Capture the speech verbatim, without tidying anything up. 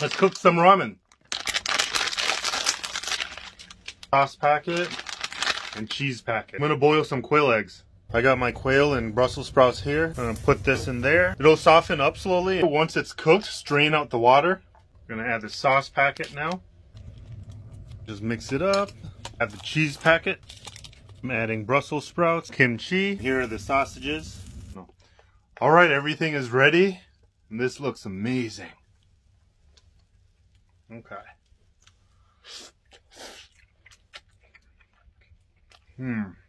Let's cook some ramen. Sauce packet and cheese packet. I'm gonna boil some quail eggs. I got my quail and Brussels sprouts here. I'm gonna put this in there. It'll soften up slowly. Once it's cooked, strain out the water. I'm gonna add the sauce packet now. Just mix it up. Add the cheese packet. I'm adding Brussels sprouts, kimchi. Here are the sausages. All right, everything is ready. And this looks amazing. Okay. Hmm.